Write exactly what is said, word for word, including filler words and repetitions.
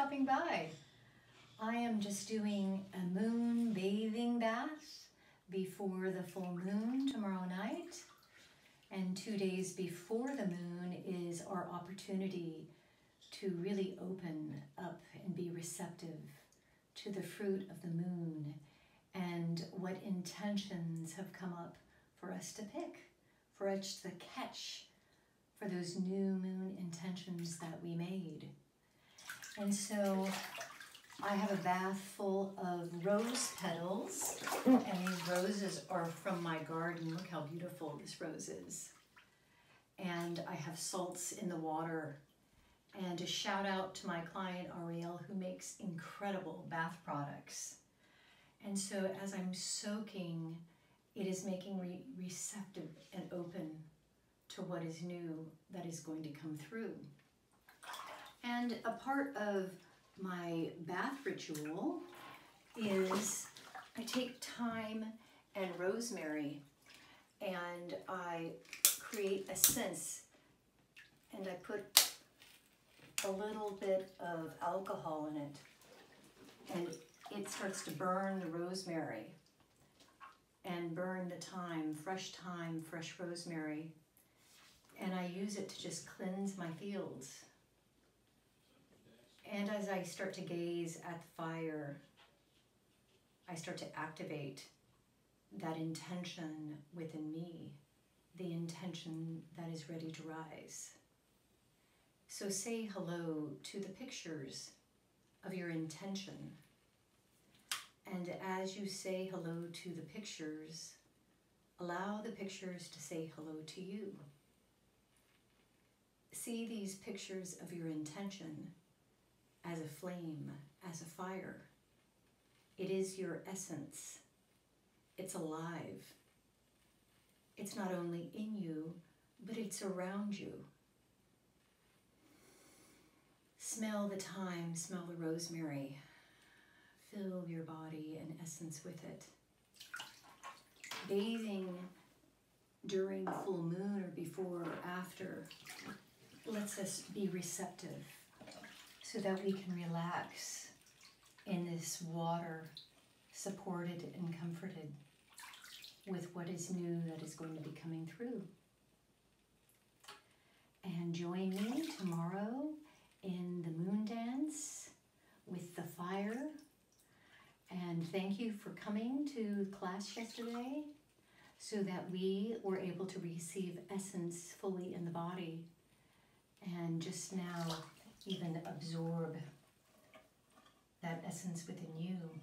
stopping by. I am just doing a moon bathing bath before the full moon tomorrow night. And two days before the moon is our opportunity to really open up and be receptive to the fruit of the moon and what intentions have come up for us to pick, for us to catch, for those new moon intentions that we made. And so I have a bath full of rose petals, and these roses are from my garden. Look how beautiful this rose is. And I have salts in the water. And a shout out to my client, Ariele, who makes incredible bath products. And so as I'm soaking, it is making me receptive and open to what is new that is going to come through. And a part of my bath ritual is I take thyme and rosemary and I create a scent, and I put a little bit of alcohol in it, and it starts to burn the rosemary and burn the thyme, fresh thyme, fresh rosemary. And I use it to just cleanse my fields. And as I start to gaze at the fire, I start to activate that intention within me, the intention that is ready to rise. So say hello to the pictures of your intention. And as you say hello to the pictures, allow the pictures to say hello to you. See these pictures of your intention as a flame, as a fire. It is your essence. It's alive. It's not only in you, but it's around you. Smell the thyme, smell the rosemary. Fill your body and essence with it. Bathing during the full moon or before or after lets us be receptive so that we can relax in this water, supported and comforted with what is new that is going to be coming through. And join me tomorrow in the moon dance with the fire. And thank you for coming to class yesterday so that we were able to receive essence fully in the body and just now even absorb that essence within you.